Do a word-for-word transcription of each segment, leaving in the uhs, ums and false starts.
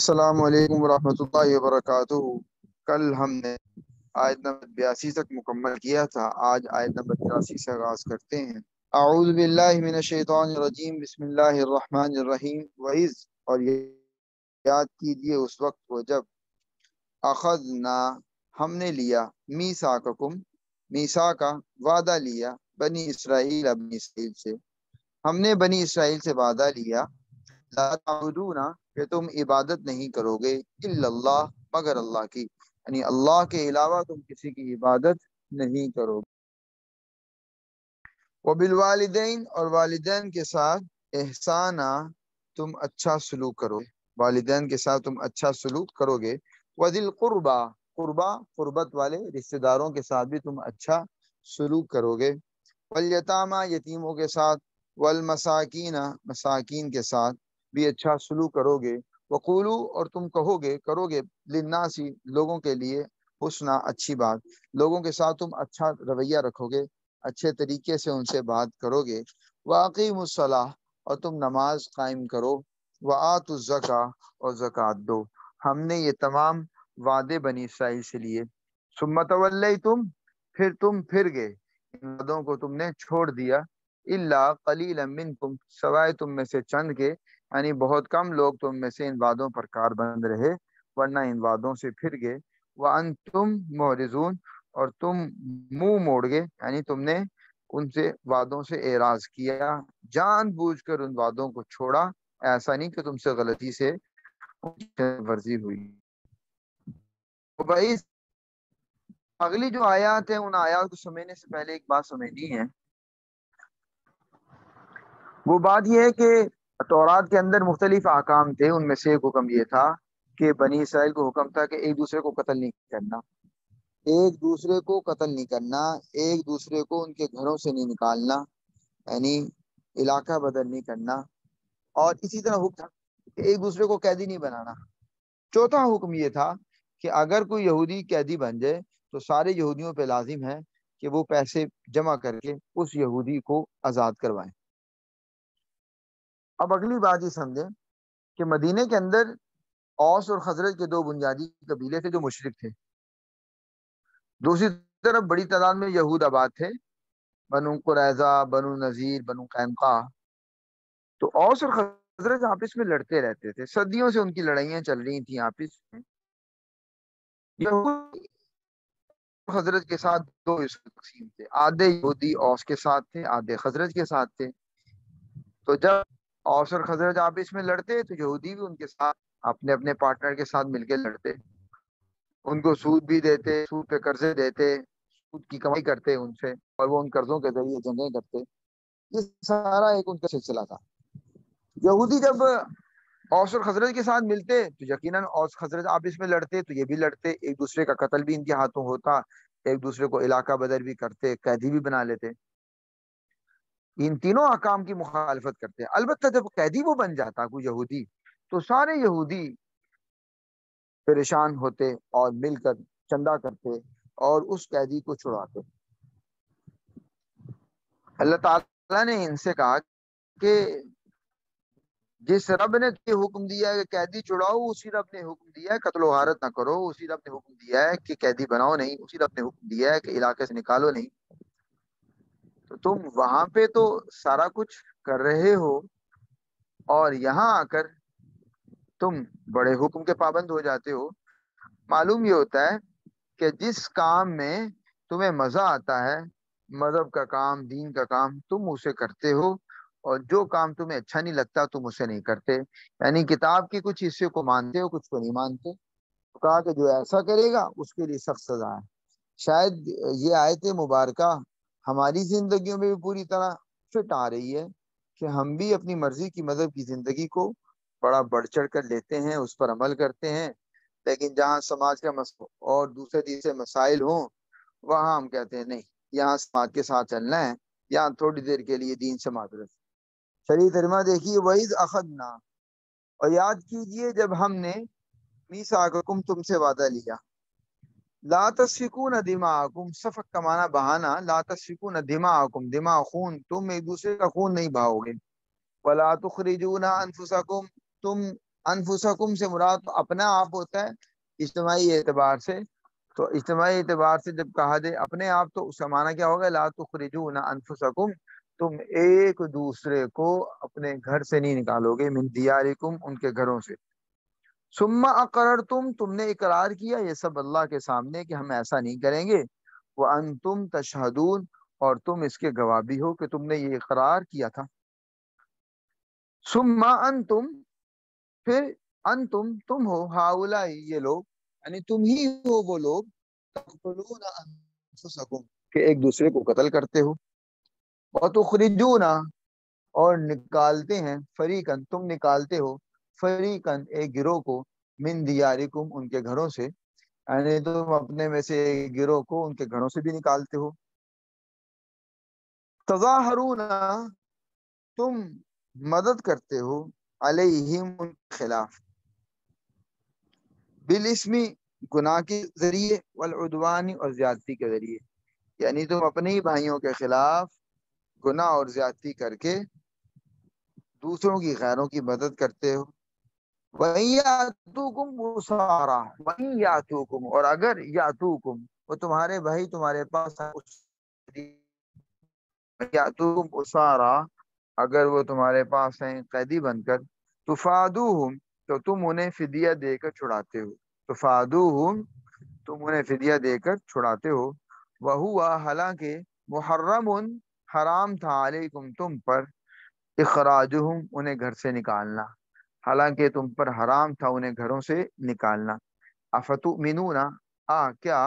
अस्सलामु अलैकुम वरहमतुल्लाहि वबरकातुहू। कल हमने आयत नंबर बयासी तक मुकम्मल किया था, आज आयत नंबर तिरासी से आगाज़ करते हैं। अऊज़ु बिल्लाहि मिनश्शैतानिर्रजीम, बिस्मिल्लाहिर्रहमानिर्रहीम। वइज़, और ये याद कीजिए उस वक्त को जब अख़ज़ना, हमने लिया, मीसाककुम, मीसाका, वादा लिया, बनी इसराइल, बनी इसराइल से, हमने बनी इसराइल से वादा लिया, ला ताबुदूना, कि तुम इबादत नहीं करोगे, इल्लल्लाह, मगर अल्लाह की, यानी अल्लाह के अलावा तुम किसी की इबादत नहीं करोगे। वबिलवालिदैन, और वालिदैन के साथ एहसाना, तुम अच्छा सलूक करोगे, वालिदैन के साथ तुम अच्छा सलूक करोगे। वज़िल क़ुरबा, क़ुरबा क़ुरबत वाले रिश्तेदारों के साथ भी तुम अच्छा सलूक करोगे। वल्यतामा, यतीमों के साथ, वल्मसाकीना, मसाकीन के साथ भी अच्छा सलूक करोगे। वक़ूलू, और तुम कहोगे करोगे लिन्नासी, लोगों के लिए हुस्ना, अच्छी बात, लोगों के साथ तुम अच्छा रवैया रखोगे, अच्छे तरीके से उनसे बात करोगे। वाक़ीमुस्सलाह, और तुम नमाज कायम करो। व आतुज़्ज़का, और ज़कात दो। हमने ये तमाम वादे बनी इसराइल से लिए। सुम्मा तवल्लैतुम, फिर तुम फिर गए, इन वादों को तुमने छोड़ दिया। इल्ला क़लीलन मिनकुम, सवाए तुम में से चंद के, यानी बहुत कम लोग तुम में से इन वादों पर कारबंद रहे, वरना इन वादों से फिर गए। व अंतुम मुअरिज़ून, और तुम मुंह मोड़ गए, यानी तुमने उनसे वादों से एराज किया, जानबूझकर उन वादों को छोड़ा, ऐसा नहीं कि तुमसे गलती से वर्जी हुई। भाई, अगली जो आयात है, उन आयात को समझने से पहले एक बात समझनी है। वो बात यह है कि तौरात के अंदर मुख्तलिफ अहकाम थे, उनमें से एक हुक्म ये था कि बनी इसराइल को हुक्म था कि एक दूसरे को कत्ल नहीं करना, एक दूसरे को कत्ल नहीं करना, एक दूसरे को उनके घरों से नहीं निकालना, यानी इलाका बदल नहीं करना, और इसी तरह हुक्म था कि एक दूसरे को कैदी नहीं बनाना। चौथा हुक्म ये था कि अगर कोई यहूदी कैदी बन जाए तो सारे यहूदियों पर लाजिम है कि वो पैसे जमा करके उस यहूदी को आज़ाद करवाएं। अब अगली बात ये समझें कि मदीने के अंदर औस और खजरज के दो बुनियादी कबीले थे जो मुशरिक थे, दूसरी तरफ बड़ी तादाद में यहूद आबाद थे, बनु कुरैजा, बनु नज़ीर, बनु कैनका। तो औस और खजरज आपस में लड़ते रहते थे, सदियों से उनकी लड़ाइयाँ चल रही थी आपस में। यहूद खजरज के साथ दो हिस्सों तकसीम थे, आधे यहूदी औस के साथ थे, आधे खजरज के साथ थे। तो जब औस और खजरज आपस में लड़ते तो यहूदी भी उनके साथ अपने अपने पार्टनर के साथ मिलकर लड़ते, उनको सूद भी देते, सूद पे कर्जे देते, सूद की कमाई करते उनसे, और वो उन कर्जों के जरिए जंगें करते। ये सारा एक उनका सिलसिला था। यहूदी जब औस और खजरज के साथ मिलते तो यकीनन औस खजरज आपस में लड़ते तो ये भी लड़ते, एक दूसरे का कत्ल भी इनके हाथों होता, एक दूसरे को इलाका बदल भी करते, कैदी भी बना लेते, इन तीनों अहकाम की मुखालफत करते। अलबत्ता जब कैदी वो बन जाता कोई यहूदी तो सारे यहूदी परेशान होते और मिलकर चंदा करते और उस कैदी को छुड़ाते। अल्लाह ताला ने इनसे कहा कि जिस रब ने ये हुक्म दिया है कि कैदी छुड़ाओ, उसी रब ने हुक्म दिया है कत्लो गारत ना करो, उसी रब ने हुक्म दिया है कि कैदी बनाओ नहीं, उसी रब ने हुक्म दिया है कि इलाके से निकालो नहीं। तो तुम वहां पे तो सारा कुछ कर रहे हो और यहाँ आकर तुम बड़े हुक्म के पाबंद हो जाते हो। मालूम ये होता है कि जिस काम में तुम्हें मजा आता है, मजहब का काम, दीन का काम, तुम उसे करते हो, और जो काम तुम्हें अच्छा नहीं लगता तुम उसे नहीं करते। यानी किताब के कुछ हिस्से को मानते हो, कुछ को नहीं मानते। तो कहा कि जो ऐसा करेगा उसके लिए सख्त सजा है। शायद ये आयत मुबारका हमारी जिंदगियों में भी पूरी तरह फिट आ रही है कि हम भी अपनी मर्जी की, मजहब की जिंदगी को बड़ा बढ़ चढ़ कर लेते हैं, उस पर अमल करते हैं, लेकिन जहाँ समाज का मसला और दूसरे तीसरे मसाइल हों वहाँ हम कहते हैं नहीं, यहाँ समाज के साथ चलना है, यहाँ थोड़ी देर के लिए दीन से मादरस। शरीयत तर्जुमा देखिए, वइज़ अख़ज़ना, और याद कीजिए जब हमने मीसाककुम, तुमसे वादा लिया, ला तस्फिकून दिमाकुम, सफक कमाना बहाना, ला तस्फिकून दिमाकुम, दिमा खून, तुम एक दूसरे का खून नहीं बहाओगे। वला तुखरिजूना अनफुसकुम, तुम अनफुसकुम से मुराद अपना आप होता है इज्तमाही एतबार से। तो इज्तमाही एतबार से जब कहा जाए अपने आप तो उसका माना क्या होगा, ला तुखरिजून अनफुसकुम, तुम एक दूसरे को अपने घर से नहीं निकालोगे, मिन दियारिकुम उनके घरों से। सुम्मा अकररतुम तुमने इकरार किया ये सब अल्लाह के सामने कि हम ऐसा नहीं करेंगे, व अंतुम तशहदून और तुम इसके गवाह भी हो कि तुमने ये इकरार किया था। सुम्मा अंतुम फिर अंतुम तुम हो, हाउला ये लोग यानी तुम ही हो वो लोग, तक़तलून अनफुसकुम कि एक दूसरे को कत्ल करते हो, व तुखरिजूना और निकालते हैं, फरीकन तुम निकालते हो, फरीकन एक गिरोह को, मिन दियारिकुम उनके घरों से, यानी तुम अपने में से एक गिरोह को उनके घरों से भी निकालते हो। तज़ाहरूना तुम मदद करते हो, अलैहिम उनके खिलाफ, बिल इस्मी गुनाह के जरिए, वल उद्वानी और ज्यादती के जरिए, यानी तुम अपने ही भाइयों के खिलाफ गुनाह और ज्यादती करके दूसरों की गैरों की मदद करते हो। वहीं यातूकुम मुसारा, वहीं यातूकुम और अगर यातूकुम वो तुम्हारे भाई तुम्हारे पास यातूकुम मुसारा अगर वो तुम्हारे पास हैं कैदी बनकर, तुफादूहुम तो तुम उन्हें फिदिया देकर छुड़ाते हो, तुफादूहुम तुम उन्हें फिदिया देकर छुड़ाते हो। वहुआ हालांकि मुहर्रमुन हराम था, अलैकुम तुम पर, इखराजुहुम उन्हें घर से निकालना, हालांकि तुम पर हराम था उन्हें घरों से निकालना। अफतुमिनूना आ क्या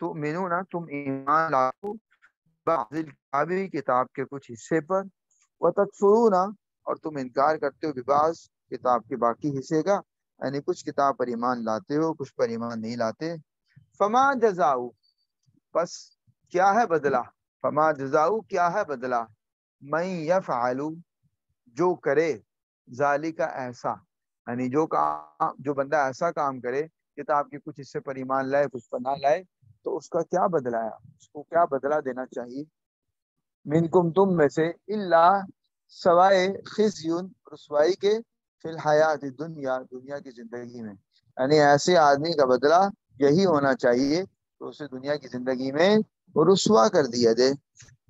तुमिनूना तुम ईमान लाओ बाज़िल किताबी किताब के कुछ हिस्से पर, व तकफुरूना और तुम इनकार करते हो बिबाज़ किताब के बाकी हिस्से का, यानी कुछ किताब पर ईमान लाते हो कुछ पर ईमान नहीं लाते। फमा जज़ाऊ बस क्या है बदला, फमा जज़ाऊ क्या है बदला, मैं यफ़अलु जो करे, ज़ालिका ऐसा यानी जो काम जो बंदा ऐसा काम करे किताब के कुछ हिस्से पर ईमान लाए कुछ पर ना लाए तो उसका क्या बदला है, उसको क्या बदला देना चाहिए। मिनकुम तुम में से, इल्ला सवाए खिज़्युन रुसवाई के, फिल हयात दुनिया दुनिया की जिंदगी में, यानी ऐसे आदमी का बदला यही होना चाहिए तो उसे दुनिया की जिंदगी में रुस्वा कर दिया जाए।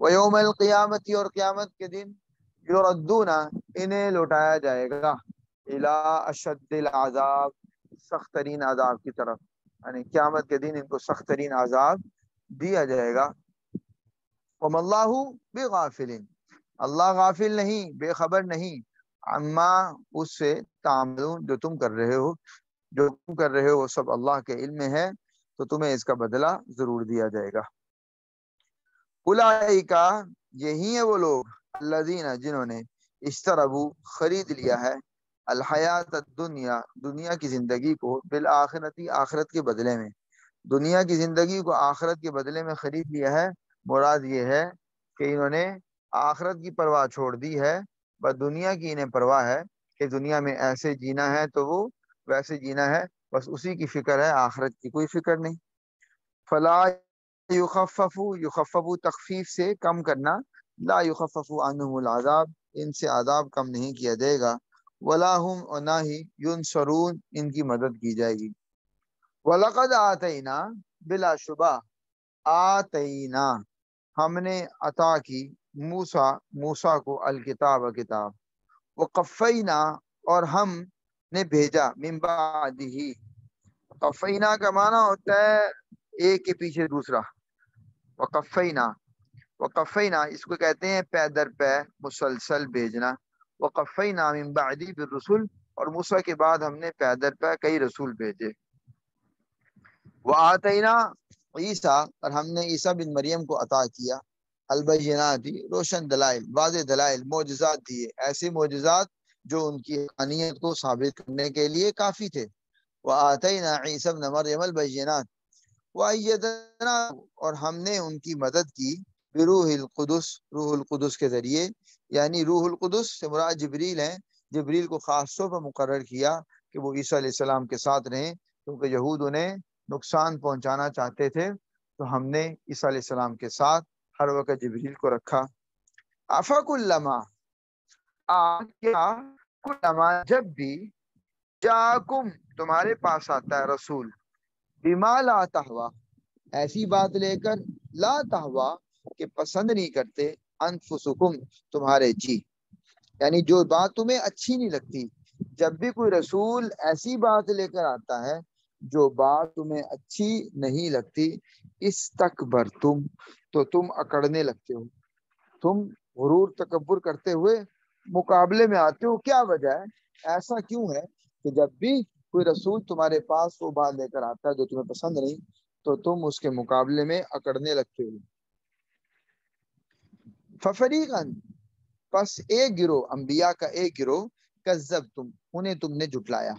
व यौमल क़ियामत और क़ियामत के दिन, युरद्दूना इन्हें लौटाया जाएगा, इला अशद्दिल आज़ाब सख्त तरीन आज़ाब की तरफ, यानी क़ियामत के दिन इनको सख्त तरीन आज़ाब दिया जाएगा। वमल्लाहु बिग़ाफ़िलिन अल्लाह गाफिल नहीं बेखबर नहीं, अम्मा उससे तामलून जो तुम कर रहे हो जो तुम कर रहे हो वो सब अल्लाह के इल्म में है, तो तुम्हें इसका बदला जरूर दिया जाएगा। उलाइका यही है वो लोग, अल्लज़ीना जिन्होंने, इश्तरबू खरीद लिया है, अल हयात दुनिया दुनिया की जिंदगी को, बिल आखिरती आखिरत के बदले में, दुनिया की जिंदगी को आखिरत के बदले में खरीद लिया है। मुराद ये है कि इन्होंने आखिरत की परवाह छोड़ दी है, बस दुनिया की इन्हें परवाह है कि दुनिया में ऐसे जीना है तो वो वैसे जीना है, बस उसी की फिक्र है, आखिरत की कोई फिक्र नहीं। फला युखफ़फ़ू युखफ़फ़ू तखफीफ से कम करना, ला युखफ़फ़ू अन्हुमुल आज़ाब इनसे आज़ाब कम नहीं किया जाएगा, वला हुम और ना ही युनसरून इनकी मदद की जाएगी। वलक़द आतैना बिला शुबा आतैना हमने अता की मूसा मूसा को, अल किताब किताब, व कफ़ैना और हम ने भेजा, मिन बादिही कफ़ैना का माना होता है एक के पीछे दूसरा, वक़फ़ैना वक़फ़ैना इसको कहते हैं पै दर पै मुसलसल भेजना, वक़फ़ैना मिन बादी बिर्रसुल और मूसा के बाद हमने पै दर पै कई रसूल भेजे। व आतैना ईसा और हमने ईसा बिन मरियम को अता किया, अलबय्यिनाति रोशन दलाइल वाज़े दलाइल मोजज़ात दिए, ऐसे मोजज़ात जो उनकी अनियत को साबित करने के लिए काफ़ी थे। व आतैना ईसा बिन मरियम अलबय्यिनात वायदना और हमने उनकी मदद की, बिरूहिल कुदुस रूहुल कुदुस के जरिए, यानी रूहुल कुदुस से मुराद जिब्रील हैं, जिब्रील को खास तौर पर मुकर्रर किया कि वो ईसा अलैहिस्सलाम के साथ रहें क्योंकि यहूद उन्हें नुकसान पहुंचाना चाहते थे, तो हमने ईसा अलैहिस्सलाम के साथ हर वक्त जिब्रील को रखा। आफाकुल्लमा आ क्या कुल्लमा जब भी, जाकुम तुम्हारे पास आता है रसूल बिमा ला तहवा ऐसी बात लेकर ला तहवा के पसंद नहीं करते अनफुसुकुम तुम्हारे जी, यानी जो बात तुम्हें अच्छी नहीं लगती। जब भी कोई रसूल ऐसी बात लेकर आता है जो बात तुम्हें अच्छी नहीं लगती, इस तकबर तुम तो तुम अकड़ने लगते हो, तुम गुरूर तकब्बुर करते हुए मुकाबले में आते हो। क्या वजह है, ऐसा क्यों है कि जब भी कोई रसूल तुम्हारे पास वो बात लेकर आता है जो तुम्हें पसंद नहीं, तो तुम उसके मुकाबले में अकड़ने लगते हो। फफरीकन बस एक गिरोह, अंबिया का एक गिरोह कज़ब तुम उन्हें तुमने जुटलाया,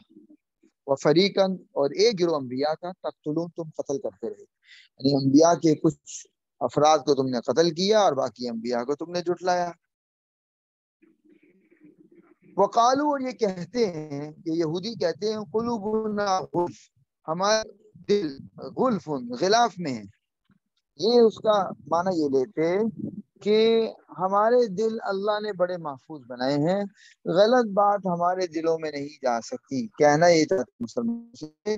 व फरीकन और एक गिरोह अंबिया का तख्तलून तुम कत्ल करते रहे, यानी अंबिया के कुछ अफराद को तुमने कत्ल किया और बाकी अंबिया को तुमने जुटलाया। वकालू और ये कहते हैं, ये यहूदी कहते हैं, कुलूबुना गुल्फ हमारे दिल गुल्फुन गिलाफ में है। ये उसका माना ये लेते कि हमारे दिल अल्लाह ने बड़े महफूज बनाए हैं, गलत बात हमारे दिलों में नहीं जा सकती। कहना ये चाहते मुसलमान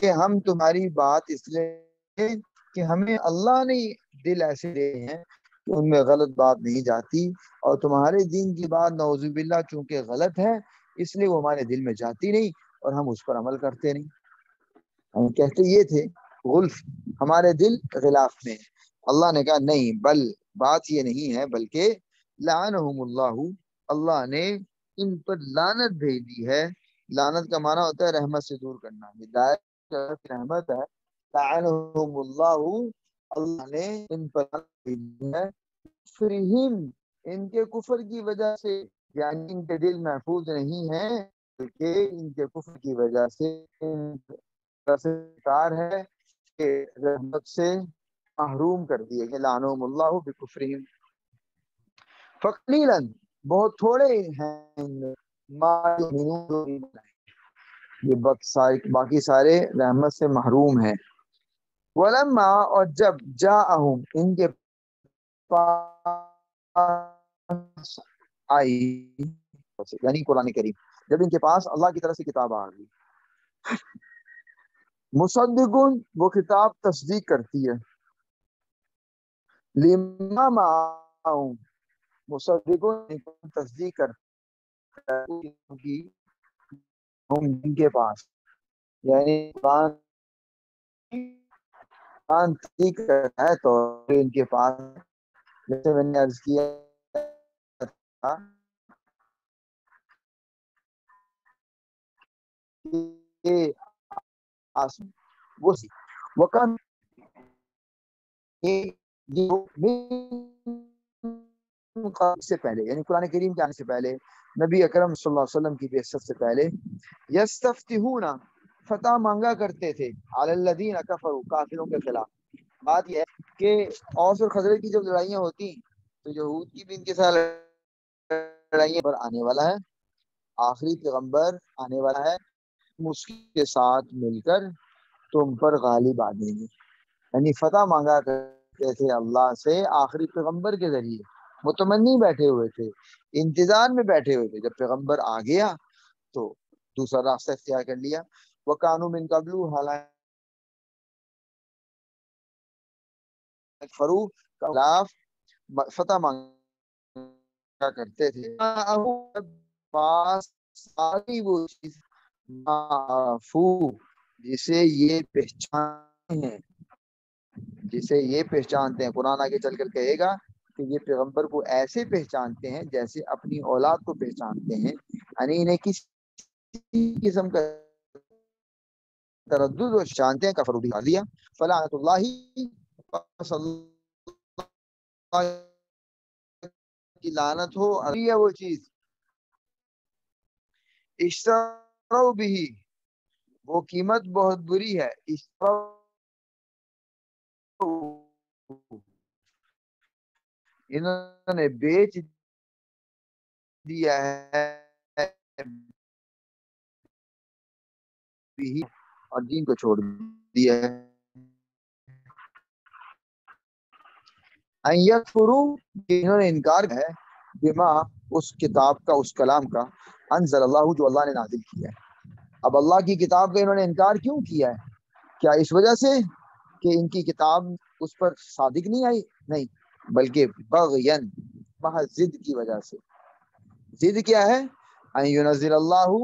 कि हम तुम्हारी बात इसलिए कि हमें अल्लाह ने दिल ऐसे दिए हैं कि उनमें गलत बात नहीं जाती, और तुम्हारे दीन की बात नौजुबिल्ला चूंकि गलत है इसलिए वो हमारे दिल में जाती नहीं और हम उस पर अमल करते नहीं। हम कहते ये थे गुल्फ हमारे दिल गिलाफ में। अल्लाह ने कहा नहीं, बल बात ये नहीं है, बल्कि लानहुमुल्लाहु अल्लाह ने इन पर लानत भेज दी है। लानत का माना होता है रहमत से दूर करना, हिदायत रहमत है। लानहुमुल्लाहु अल्लाह ने इन पर लानत भेज दी है कुफ्रिहिम इनके कुफर की वजह से, यानी इनके दिल महफूज नहीं है बल्कि इनके कुफर की वजह से इनकार है कि रहमत से महरूम कर दिए गए। लानहुमुल्लाहु बिकुफ्रिहिम फक़लीलन बहुत थोड़े हैं ये बाकी सारे रहमत से महरूम है। वलम्मा और जब जाअहुम इनके पास आई, यानी कुरान करीम जब इनके पास अल्लाह की तरफ से किताब आ गई मुसद्दिकुन वो किताब तस्दीक करती है, लिमा माउं मुसद्दिकुन तस्दीक करती हम इनके पास, यानी तस्दीक है तो इनके पास। जैसे मैंने अर्ज किया था कि वो वक़्त से पहले, यानी कुरान करीम के आने से पहले, नबी अकरम सल्लल्लाहु अलैहि वसल्लम की बेअसत से पहले यस्तफ्तिहूना फतह मांगा करते थे अलल्लज़ीना कफरू काफिरों के खिलाफ। बात यह है कि औस और खज़रज की जब लड़ाइयाँ होती तो यहूद की भी इनके साथ लड़ाइयाँ पर आने वाला है, आखिरी पैगम्बर आने वाला है, मुश्किल के साथ मिलकर तुम पर गालिब आ जाएंगे। यानी फतह मांगा कर थे अल्लाह से आखिरी पैगम्बर के जरिए, मुतमन्नी बैठे हुए थे, इंतजार में बैठे हुए थे। जब पैगम्बर आ गया तो दूसरा रास्ता इख्तियार कर लिया। वह कानू मिन कबलू हालांकि फरूक के खिलाफ फतह मांगा करते थे। सारी वो चीज जिसे ये पहचान है, जिसे ये पहचानते हैं, कुरान आगे चलकर कहेगा कि ये पैगंबर को ऐसे पहचानते हैं जैसे अपनी औलाद को पहचानते हैं, यानी इन्हें किसी किस्म का तरद्दुद और जानते हैं कफर उठा दिया। फलानतुल्लाही की लानत हो है वो चीज इश्तरौ बिही वो कीमत बहुत बुरी है। इन्होंने बेच दिया है और दीन को छोड़ दिया है। इन्होंने इनकार है बिमा उस किताब का, उस कलाम का, अनज़ल अल्लाह जो अल्लाह ने नाजिल किया है। अब अल्लाह की किताब का इन्होंने इनकार क्यों किया है? क्या इस वजह से कि इनकी किताब उस पर सादिक नहीं आई? नहीं, बल्कि बगयन महज जिद की वजह से। जिद क्या है? अल्लाहु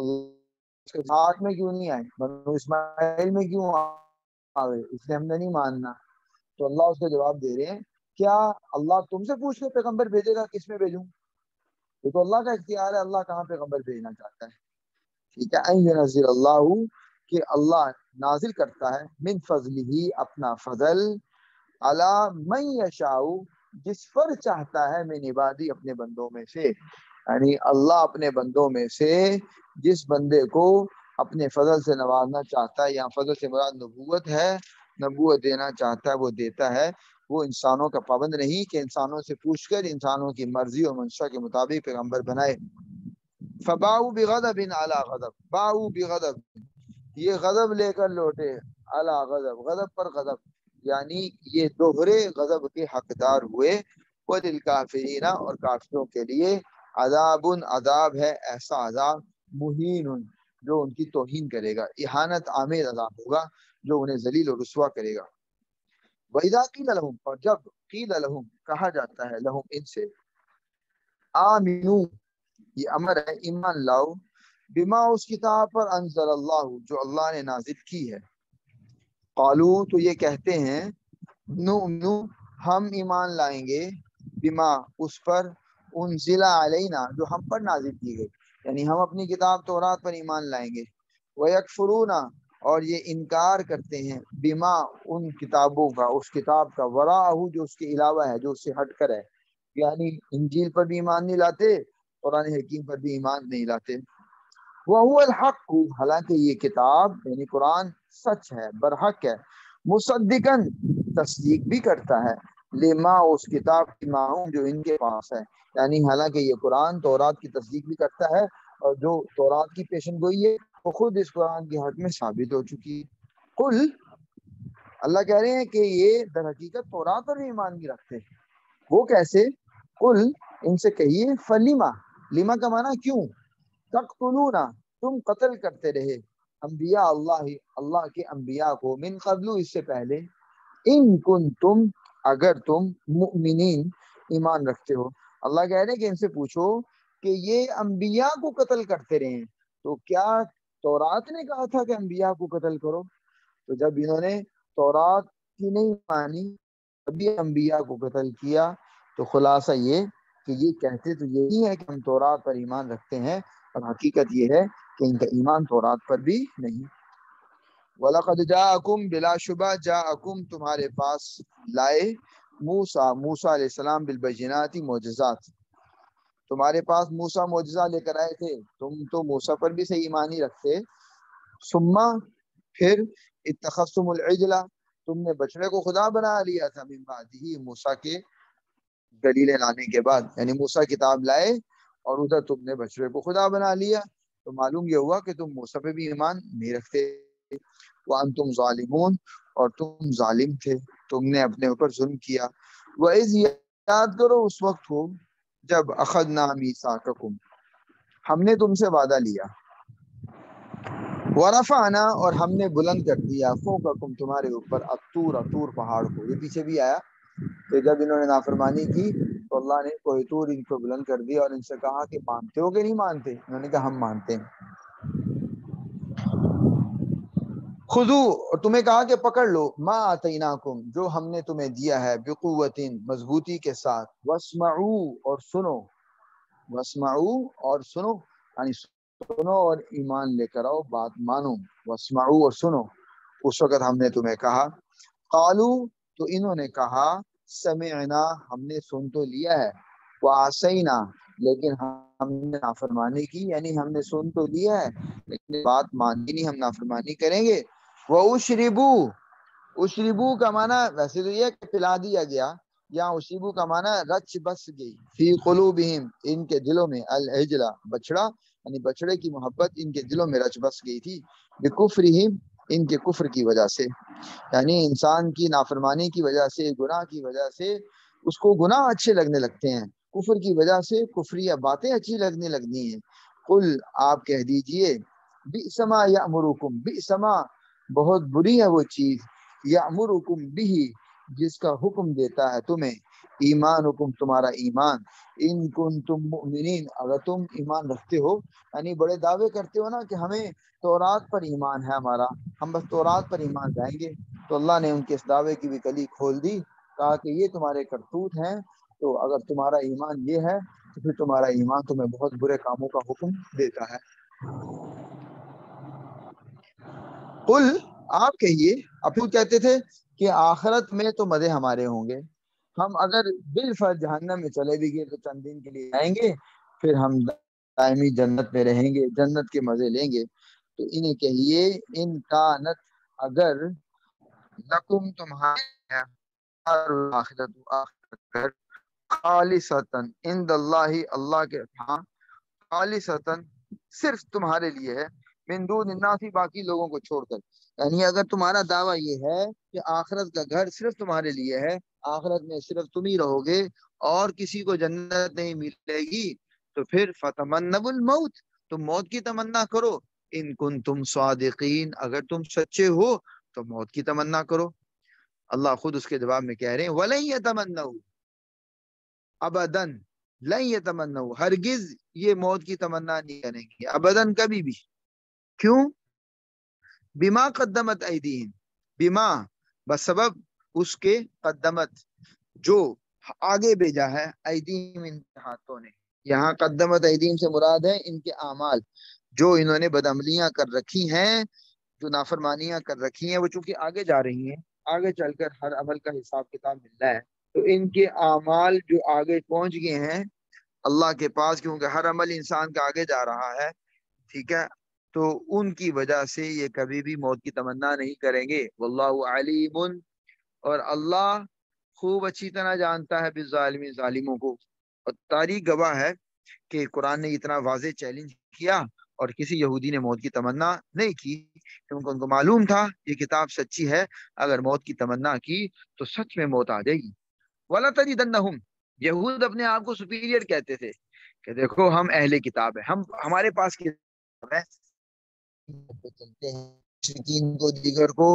अल्लाह में क्यों नहीं आए, बनु इस्माइल में क्यों आए, इसलिए हमने नहीं मानना। तो अल्लाह उसका जवाब दे रहे हैं, क्या अल्लाह तुमसे पूछ के पैगम्बर भेजेगा किस में भेजूं? ये तो अल्लाह का इख्तियार है, अल्लाह कहाँ पैगम्बर भेजना चाहता है। ठीक है, अय्युनज़िल अल्लाहु कि अल्लाह नाजिल करता है, मिन फजलिही अपना फजल, अला मन यशाउ जिस पर चाहता है, मिन इबादी अपने बंदों में से, यानी अल्लाह अपने बंदों में से जिस बंदे को अपने फजल से नवाजना चाहता है, यहाँ फजल से मुराद नबूवत है, नबूवत देना चाहता है वो देता है। वो इंसानों का पाबंद नहीं कि इंसानों से पूछकर इंसानों की मर्जी और मंशा के मुताबिक पैगम्बर बनाए। फबाऊ बिगदबिन अला गदब, बाऊ बिगदब ये गजब लेकर लौटे, अला गजब गजब पर गजब, यानी ये दोहरे गजब के हकदार हुए। वदिल काफिरीना और काफिरों के लिए अजाबुन अजाब है ऐसा अजाब, मुहीन जो उनकी तोहीन करेगा, इहानत आमेज अजाब होगा जो उन्हें जलील और रुसवा करेगा। वइज़ा क़ील लहुम और जब क़ील लहुम कहा जाता है, लहुम इनसे, आमीनू ये अमर है, ईमान लाओ, बिमा उस किताब पर अंजल अल्लाह जो अल्लाह ने नाजिल की है। कालू तो ये कहते हैं, नुमनु हम ईमान लाएंगे, बिमा उस पर, उनजिला अलैना जो हम पर नाजिल की गई, यानी हम अपनी किताब तौरात पर ईमान लाएंगे। वयकफुरूना और ये इनकार करते हैं, बिमा उन किताबों का, उस किताब का, वराहू जो उसके अलावा है, जो उससे हटकर है, यानी इंजील पर भी ईमान नहीं लाते, कुरान हकीम पर भी ईमान नहीं लाते। वहुवल हक़ हालांकि ये किताब यानी कुरान सच है, बरहक है, मुसद्दिकन तस्दीक भी करता है, लिमा उस किताब की माहूम जो इनके पास है, यानी हालांकि ये कुरान तौरात की तस्दीक भी करता है और जो तौरात की पेशन गोई है वो खुद इस कुरान के हक में साबित हो चुकी है। कुल अल्लाह कह रहे हैं कि ये दर हकीकत तौरात पर ईमान नहीं रखते। वो कैसे? कुल इनसे कहिए, फलिमा, लिमा का माना क्यों, तक़्तुलूना तुम कत्ल करते रहे, अम्बिया अल्लाह अल्लाह के अम्बिया को, मिन क़ब्लु इससे पहले, इन कुन्तुम अगर तुम मुमिनीन ईमान रखते हो। अल्लाह कह रहे हैं कि इनसे पूछो कि ये अम्बिया को कत्ल करते रहे, तो क्या तौरात ने कहा था कि अम्बिया को कत्ल करो? तो जब इन्होंने तौरात की नहीं मानी तभी अम्बिया को कत्ल किया। तो खुलासा ये कि ये कहते तो यही है कि हम तौरात पर ईमान रखते हैं और हकीकत ये है कि इनका ईमान तौरात पर भी नहीं। वलक़द जाअकुम बिला शुबा जाअकुम तुम्हारे पास लाए मूसा मूसा अलैहिस्सलाम बिल बय्यिनाति मोजज़ात, तुम्हारे पास मूसा मोजज़ा लेकर आए थे, तुम तो मूसा पर भी सही ईमान ही रखते। सुम्मा फिर इत्तख़ज़्तुमुल इजला तुमने बछड़े को खुदा बना लिया था, मिन बादिही मूसा के दलीलें लाने के बाद, यानी मूसा किताब लाए और उधर तुमने बछड़े को खुदा बना लिया। तो मालूम यह हुआ कि तुम मूसा पे भी ईमान नहीं रखते। व अंतुम ज़ालिमून और तुम जालिम थे, तुमने अपने ऊपर जुल्म किया। व इज़ याद करो उस वक्त हो जब अखदना मीसाककुम हमने तुमसे वादा लिया, व रफ़अना और हमने बुलंद कर दिया, फौककुम तुम्हारे ऊपर, अतूर अतूर पहाड़ को। ये पीछे भी आया कि जब इन्होंने नाफरमानी की तो अल्लाह ने कोई तूर इनको बुलंद कर दिया और इनसे कहा कि मानते हो कि नहीं मानते? इन्होंने कहा हम मानते हैं। खुदू और तुम्हें कहा कि पकड़ लो, मा आतैनाकुम जो हमने तुम्हें दिया है, बिकुव्वतिन मजबूती के साथ, वस्माऊ और सुनो, वस्माऊ और सुनो यानी सुनो और ईमान लेकर आओ, बात मानो, वस्माऊ और सुनो। उस वक़्त हमने तुम्हें कहा, कालू तो इन्होंने कहा, समेना हमने सुन तो लिया है, वासैना लेकिन हमने नाफरमानी की, यानी हमने सुन तो लिया है लेकिन बात मानी नहीं, हम नाफरमानी करेंगे। व उशरिबू, उशरिबू का माना वैसे तो यह कि पिला दिया गया, यहाँ उशरिबू का माना रच बस गई, फी कुलूबिहिम इनके दिलों में, अल हिजला बछड़ा यानी बछड़े की मोहब्बत इनके दिलों में रच बस गई थी, बिकुफ्रिहिम इनके कुफ्र की वजह से, यानी इंसान की नाफरमानी की वजह से, गुनाह की वजह से उसको गुनाह अच्छे लगने लगते हैं, कुफ्र की वजह से कुफ्रिया बातें अच्छी लगने लगती हैं, कुल आप कह दीजिए, बिसमा यामुरुकुम, बिसमा बहुत बुरी है वो चीज, यामुरुकुम बिही जिसका हुक्म देता है तुम्हें, ईमानुकुम तुम्हारा ईमान, इन कुंतुम मुमिनीन अगर तुम ईमान रखते हो, यानी बड़े दावे करते हो ना कि हमें तौरात पर ईमान है हमारा, हम बस तौरात पर ईमान जाएंगे, तो अल्लाह ने उनके इस दावे की भी कली खोल दी, कहा कि ये तुम्हारे करतूत हैं, तो अगर तुम्हारा ईमान ये है तो फिर तुम्हारा ईमान तुम्हें बहुत बुरे कामों का हुक्म देता है। कुल आप कहिए, अपूल कहते थे कि आखिरत में तो मजे हमारे होंगे, हम अगर बिलफर्ज जहन्नम में चले भी गए तो चंद दिन के लिए आएंगे, फिर हम दायमी जन्नत में रहेंगे, जन्नत के मजे लेंगे। तो इन्हें कहिए, इन कानत अगर लकुम तुम्हारे आखिरत खालिसतन इंदल्लाही अल्लाह के हाँ खालिसतन सिर्फ तुम्हारे लिए है, बिंदु निन्नासी बाकी लोगों को छोड़कर, यानी अगर तुम्हारा दावा ये है कि आखिरत का घर सिर्फ तुम्हारे लिए है, आखिरत में सिर्फ तुम ही रहोगे और किसी को जन्नत नहीं मिलेगी, तो फिर फतमन्नबुल मौत, तुम मौत की तमन्ना करो, इन कुंतुम सादिकीन अगर तुम सच्चे हो तो मौत की तमन्ना करो। अल्लाह खुद उसके जवाब में कह रहे हैं वलन यतमन्नऊ अबदन, लन यतमन्नऊ हरगिज ये मौत की तमन्ना नहीं करेंगे अबदन कभी भी, क्यों? बिमा कद्दमत ऐदीहिम, बिमा बसबब उसके कद्दमत जो आगे भेजा है, ऐदीहिम इनके हाथों ने, यहाँ कद्दमत ऐदीहिम से मुराद है इनके आमाल, जो इन्होंने बदअमलियां कर रखी हैं, जो नाफरमानियां कर रखी हैं, वो चूंकि आगे जा रही हैं, आगे चलकर हर अमल का हिसाब किताब मिल रहा है, तो इनके आमाल जो आगे पहुंच गए हैं अल्लाह के पास, क्योंकि हर अमल इंसान का आगे जा रहा है, ठीक है, तो उनकी वजह से ये कभी भी मौत की तमन्ना नहीं करेंगे। वल्लाहु अलीमुन और अल्लाह खूब अच्छी तरह जानता है बिज़ालिमीन, जालिमों को, और तारीख गवाह है कि कुरान ने इतना वाज़े चैलेंज किया और किसी यहूदी ने मौत की तमन्ना नहीं की, क्योंकि उनको मालूम था ये किताब सच्ची है, अगर मौत की तमन्ना की तो सच में मौत आ जाएगी। वला तजिदन्नहुम यहूद अपने आप को सुपीरियर कहते थे कि देखो हम अहले किताब है, हम हमारे पास किताब है, चलते हैं, मुशरिकीन को दीगर को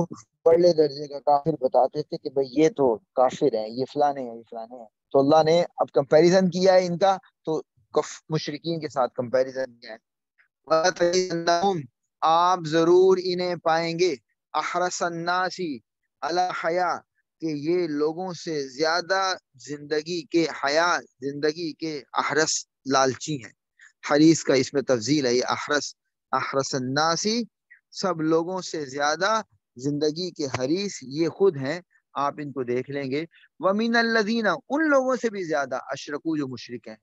बड़े दर्जे का काफिर बताते थे कि भाई ये तो काफिर है, ये फलाने हैं, ये फलाने हैं, तो अल्लाह ने अब कंपैरिजन किया है इनका, तो मुशरिकीन के साथ कंपैरिजन किया है। आप जरूर इन्हें पाएंगे अहरसन्नासी अला हया कि ये लोगों से ज्यादा जिंदगी के हया, जिंदगी के अहरस लालची हैं, हरीस का इसमें तफजील है, ये अहरस अहरसन्नासी सब लोगों से ज्यादा जिंदगी के हरीस ये खुद हैं, आप इनको देख लेंगे। वमीनल्लज़ीना उन लोगों से भी ज्यादा अशरकू जो मुशरिक हैं,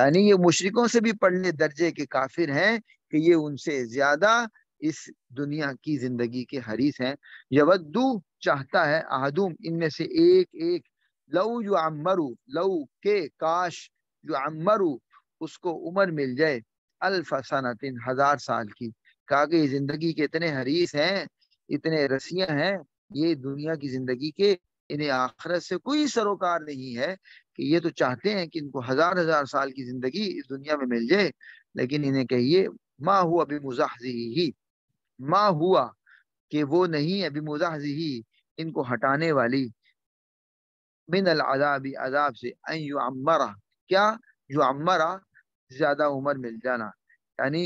यानी ये मुशरिकों से भी पढ़ने दर्जे के काफिर हैं कि ये उनसे ज्यादा इस दुनिया की जिंदगी के हरीस हैं। यवद्दू चाहता है अहदुम इनमें से एक एक लऊ युअम्मरू लऊ के काश युअम्मरू उसको उम्र मिल जाए अल्फ़ा सनतिन हजार साल की, कहा कि जिंदगी के इतने हरीस हैं, इतने रसियां हैं ये दुनिया की जिंदगी के, इन्हें आखिरत से कोई सरोकार नहीं है, कि ये तो चाहते हैं कि इनको हजार हजार साल की जिंदगी इस दुनिया में मिल जाए, लेकिन इन्हें कहिए मा हुआ बिमुज़ाहज़िही मा हुआ कि वो नहीं है बिमुज़ाहज़िही इनको हटाने वाली मिनल अज़ाबी अज़ाब से अन युअम्मरा क्या युअम्मरा ज्यादा उम्र मिल जाना, यानी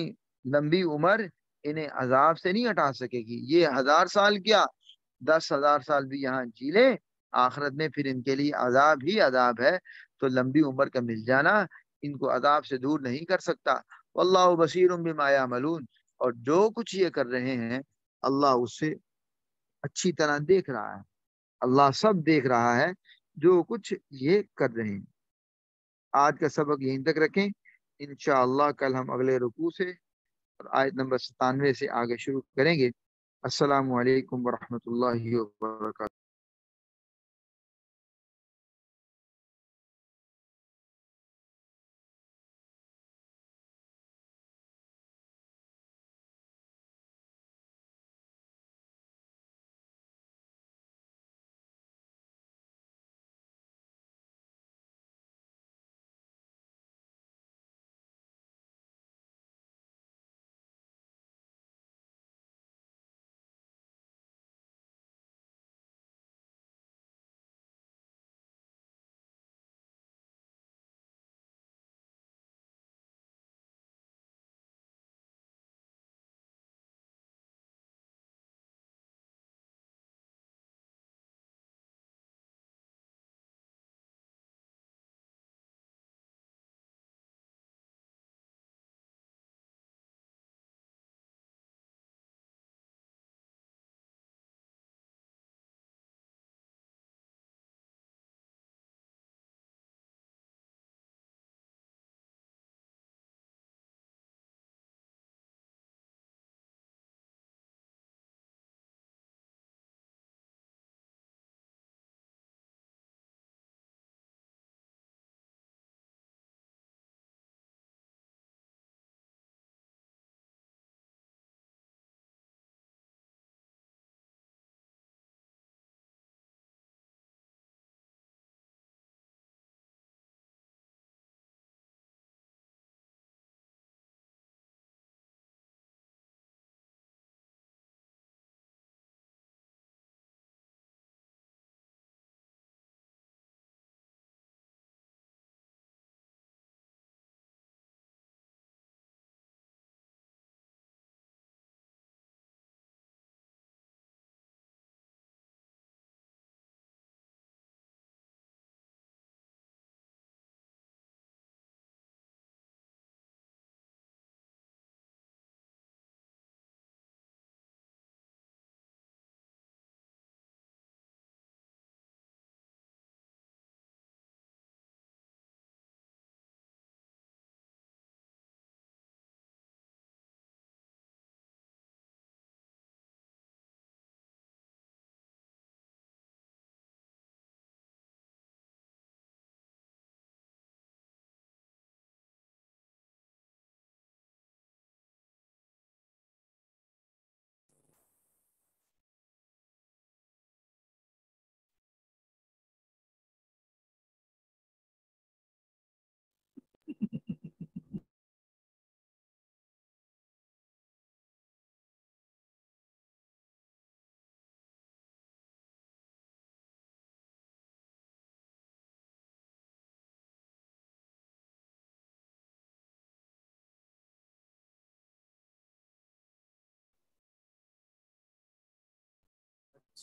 लंबी उम्र इन्हें अजाब से नहीं हटा सकेगी, ये हजार साल क्या दस हजार साल भी यहाँ जी ले, आखिरत में फिर इनके लिए अजाब ही अजाब है, तो लंबी उम्र का मिल जाना इनको अजाब से दूर नहीं कर सकता। वल्लाहु बसीरुम बिमा यामलून और जो कुछ ये कर रहे हैं अल्लाह उससे अच्छी तरह देख रहा है, अल्लाह सब देख रहा है जो कुछ ये कर रहे हैं। आज का सबक यहीं तक रखें, इंशाअल्लाह कल हम अगले रुकू से और आयत नंबर सतानवे से आगे शुरू करेंगे। अस्सलामु अलैकुम वरहमतुल्लाहि वबरकातुहू।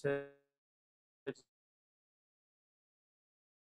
से